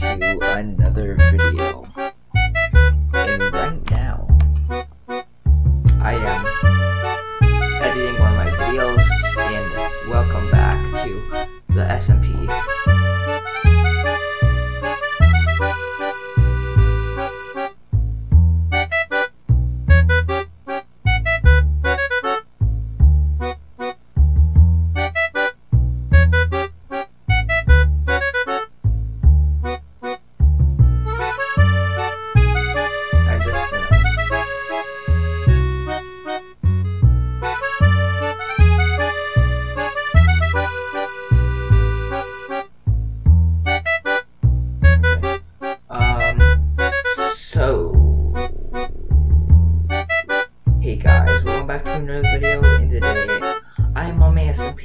back to another video. And right now, I am editing one of my videos, and welcome back to the SMP.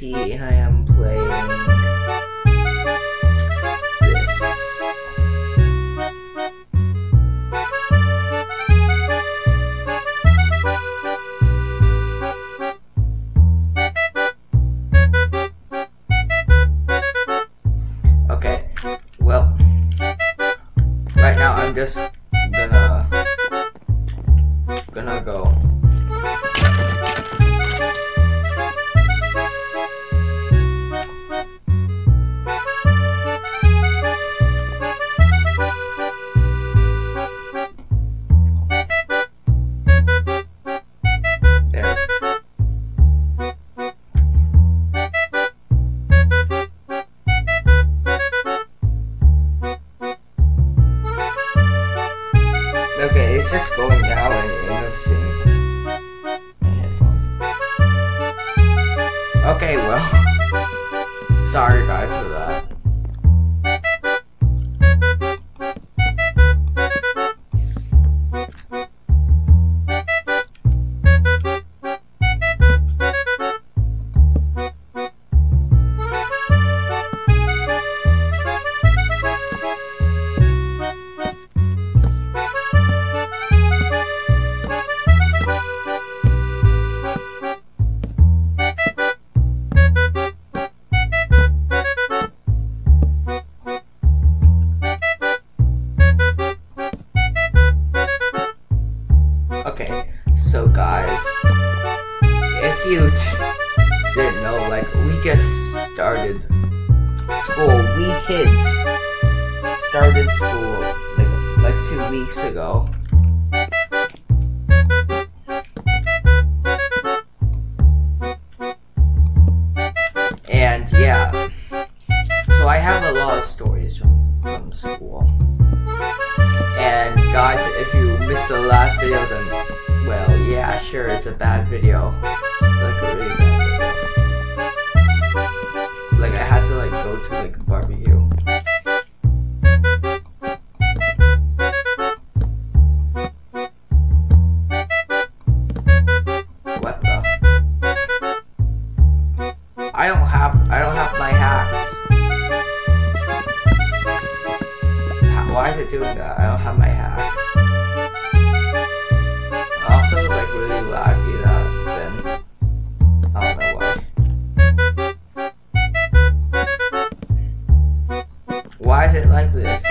And I am playing this. Okay, well, right now I'm just gonna go. Okay, it's just going down and noticing my headphones. Okay, well, sorry guys for that. So guys, if you didn't know, like, we just started school. We kids started school like 2 weeks ago. And yeah, so I have a lot of stories from school. And guys, if you missed the last video, then well, yeah, sure, it's a bad video. It's like a really bad video. Like, I had to, like, go to, like, a barbecue. What the? I don't have my hacks. Why is it doing that? I don't have my hacks. Why is it like this?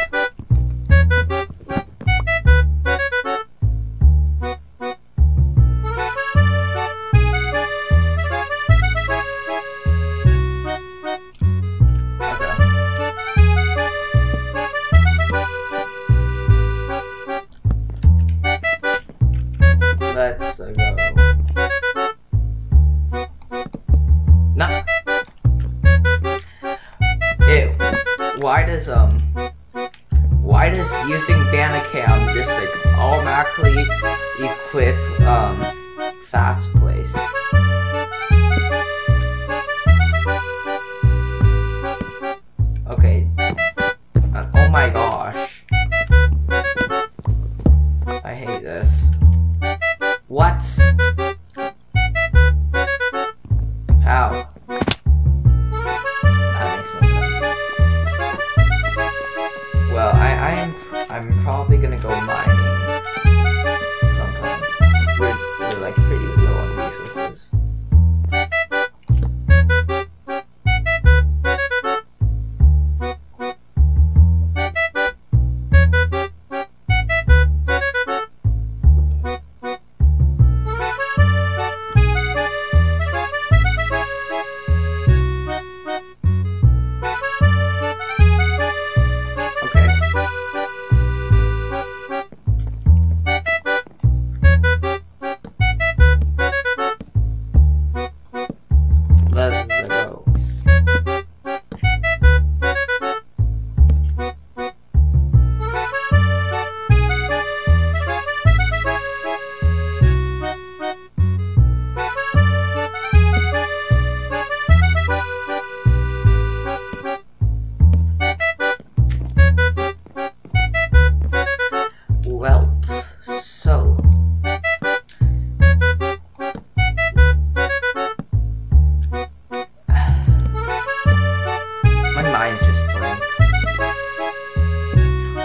Okay. Let's go. Nah. Ew. Why does using Bandicam just like automatically equip fast plays? Okay. Oh my gosh. I hate this. What? How? I'm probably gonna go mining sometime. We're like pretty low on resources.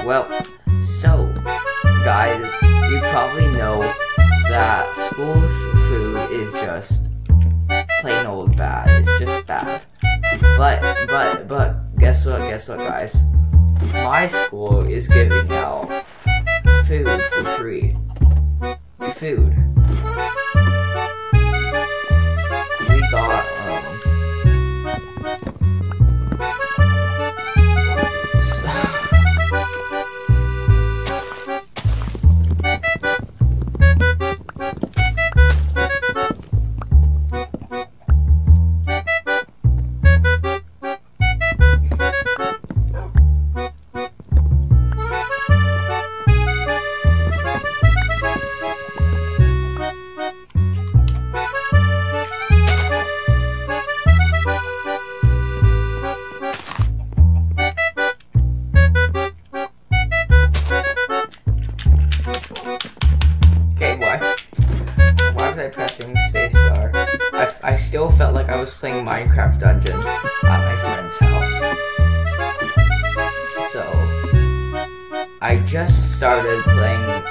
well. So, guys, you probably know that school food is just plain old bad. It's just bad. But, guess what, guys? My school is giving out food for free. Food. We got, I still felt like I was playing Minecraft Dungeons at my friend's house. So, I just started playing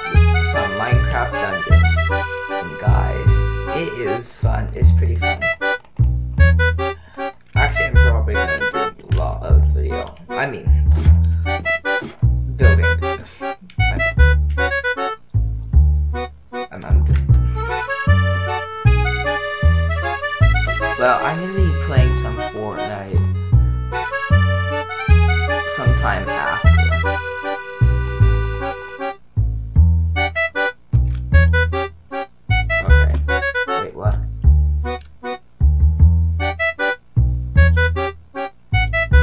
some Minecraft Dungeons. And guys, it is fun. It's pretty fun. Actually, I'm probably gonna do a lot of video. I mean, building. I'm just... Well, I'm gonna be playing some Fortnite sometime after. Okay. Wait, what?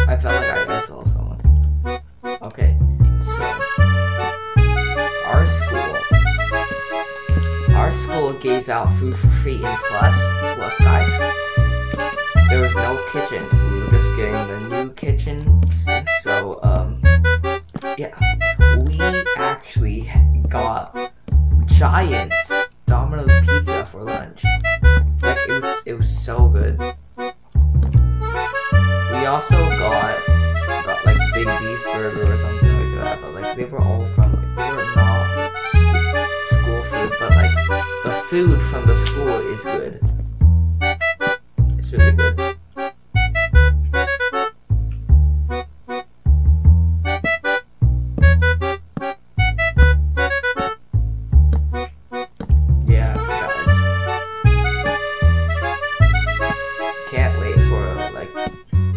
I felt like I saw someone. Okay, so our school gave out food for free and plus guys. There was no kitchen, we were just getting the new kitchen, so, yeah, we actually got giant Domino's pizza for lunch. Like, it was so good. We also got like, Big Beef Burger or something like that, but, like, they were all from, like, they were not school food, but, like, the food from the school is good. It's really good.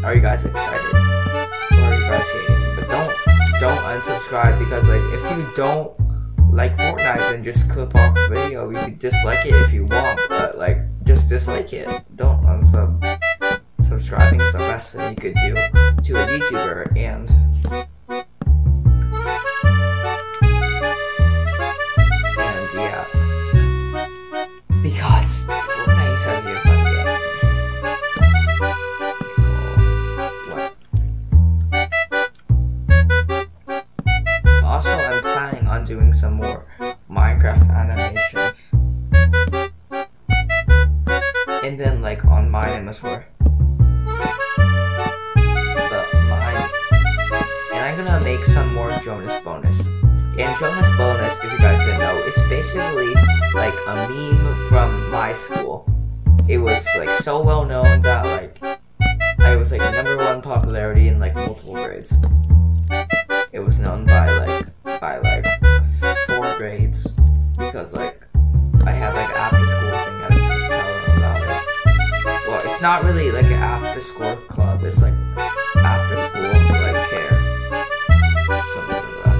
Are you guys excited? Or are you guys hating? But don't unsubscribe, because like if you don't like Fortnite, then just clip off the video. You can dislike it if you want, but like just dislike it. Don't unsub. Subscribing is the best thing you could do to a YouTuber, and yeah, because Fortnite is such a fun game. Also, I'm planning on doing some more Minecraft animations. And then, like, on my dinosaur. But mine. And I'm gonna make some more Jonas Bonus. And Jonas Bonus, if you guys didn't know, is basically, like, a meme from my school. It was, like, so well known that, like, I was, like, #1 popularity in, like, multiple grades. It was known by like 4 grades, because like I had like after school thing. I was just telling them about it. Well, it's not really like an after school club. It's like after school like care, something like that.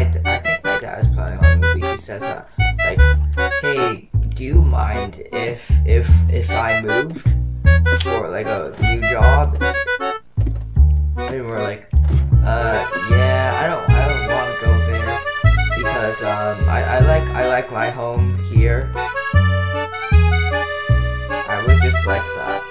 I think my dad was probably on the movie. He says that, like, hey, do you mind if I moved for like a new job? And we're like, yeah, I don't want to go there because I like my home here. I would just like that.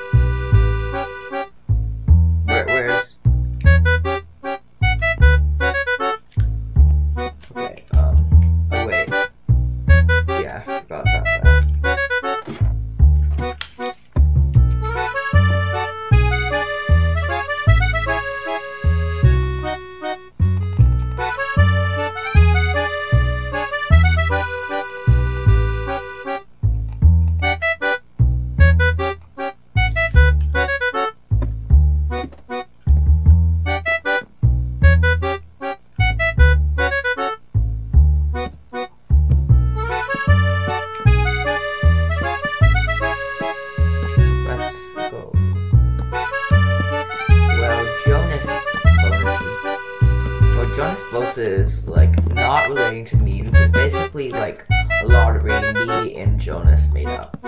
Is like not relating to memes. It's basically like a lottery me and Jonas made up,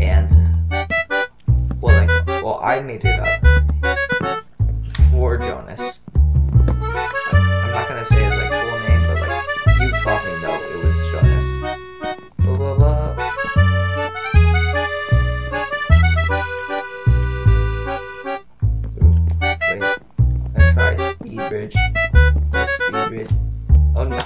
and well I made it up for Jonas. I'm not gonna say his like full name, but like you probably know it was Jonas. Blah blah blah. Wait, I tried speed bridge. Oh no. No.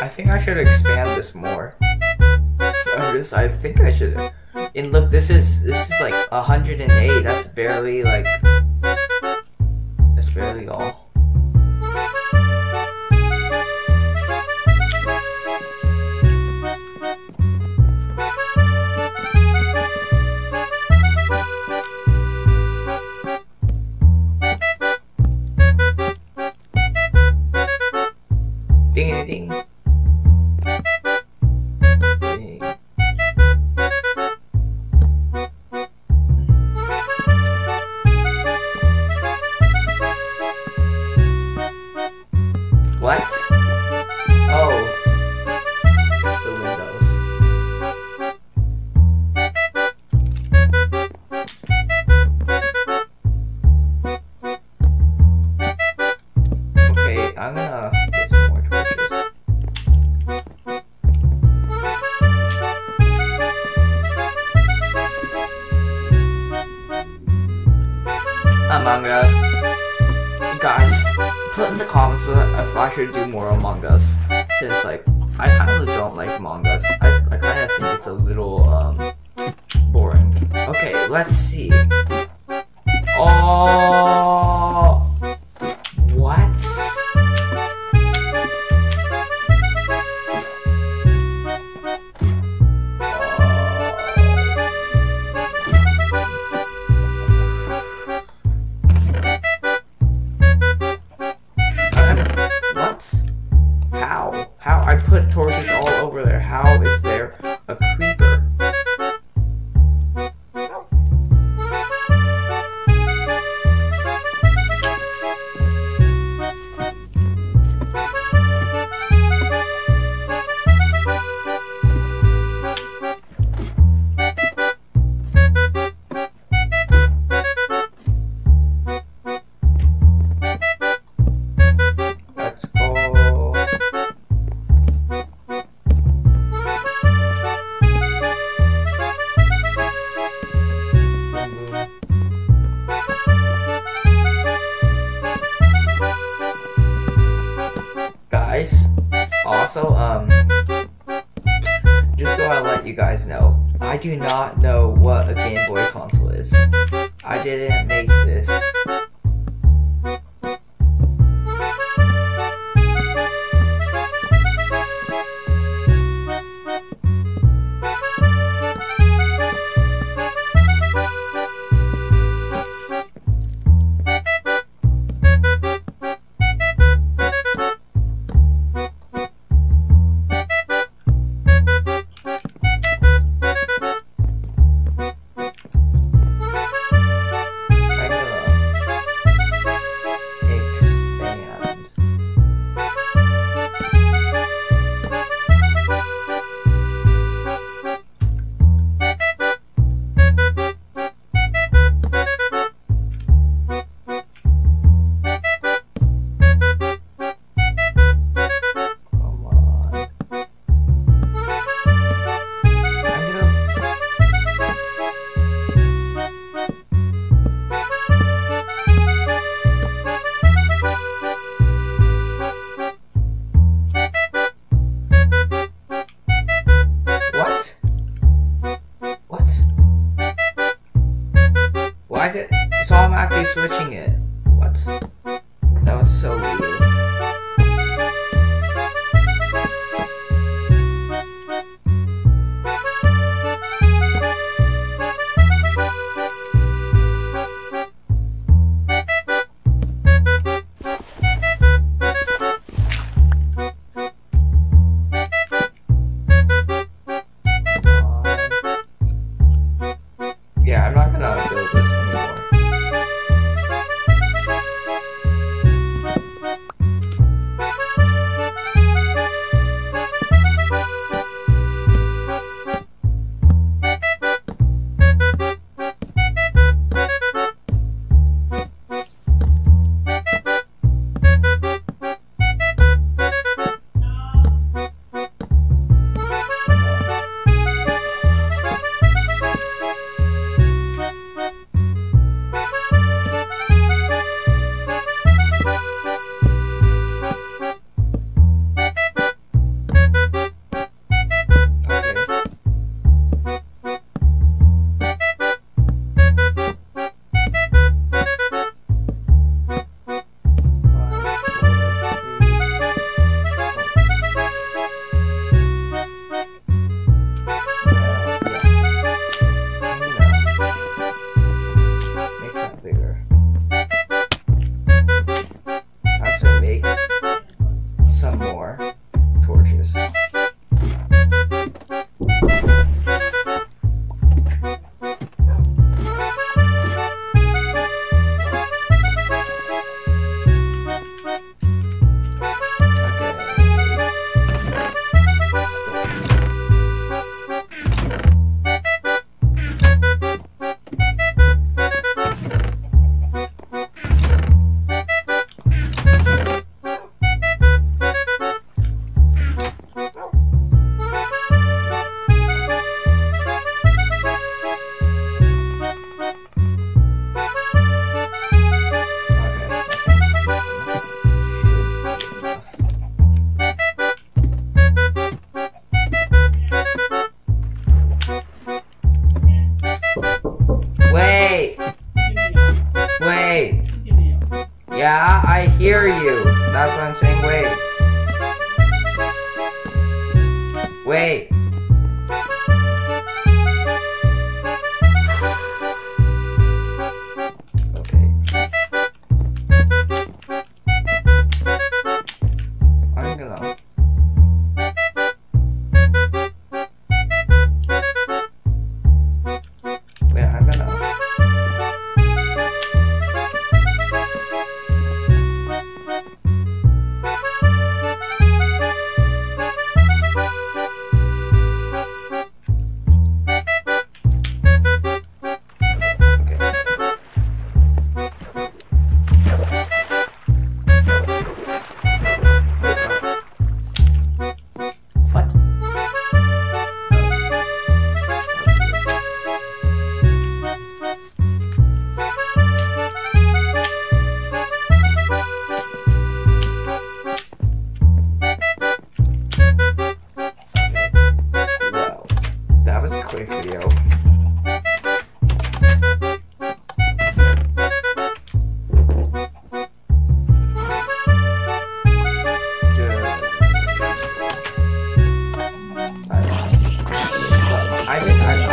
I think I should expand this more. I think I should. And look, this is like 108. That's barely like. That's barely all. Ding ding. Among Us. Guys, put in the comments if I should do more Among Us. Since, like, I kind of don't like Among Us. I kind of think it's a little, boring. Okay, let's see. Oh, what? Torches all over there. How is there a creeper? Also, just so I let you guys know, I do not know what a Game Boy console is. I didn't make this. So I'm actually switching it. What? That was so weird. Yeah, I'm not gonna build this anymore. Wait. Yeah, I hear you. That's what I'm saying. Wait. Wait. Okay. I'm gonna.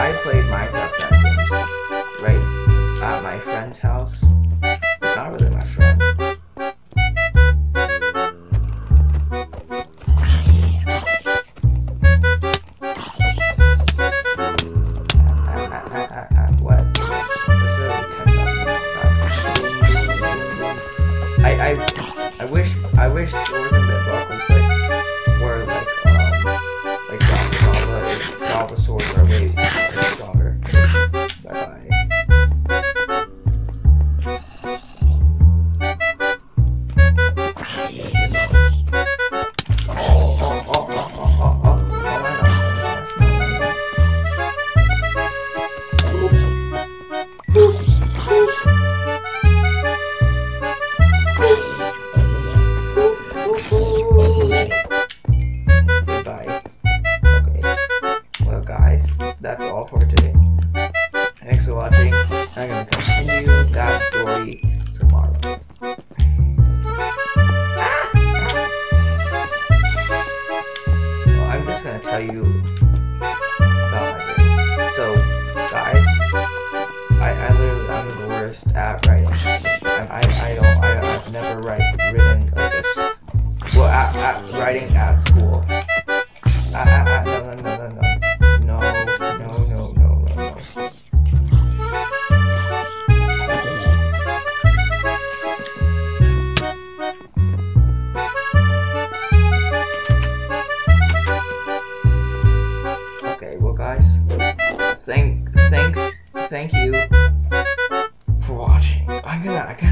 I played Minecraft Dungeons, right, at my friend's house. Not really my friend. What? I wish there was a Midlock was like, or like Lava Sword or Wave. see tomorrow. Well, I'm just gonna tell you about my grades. So, guys, I literally, I'm the worst at writing. I've never written like this. Well, at writing at school. No. Okay, well, guys, thank you for watching. I'm gonna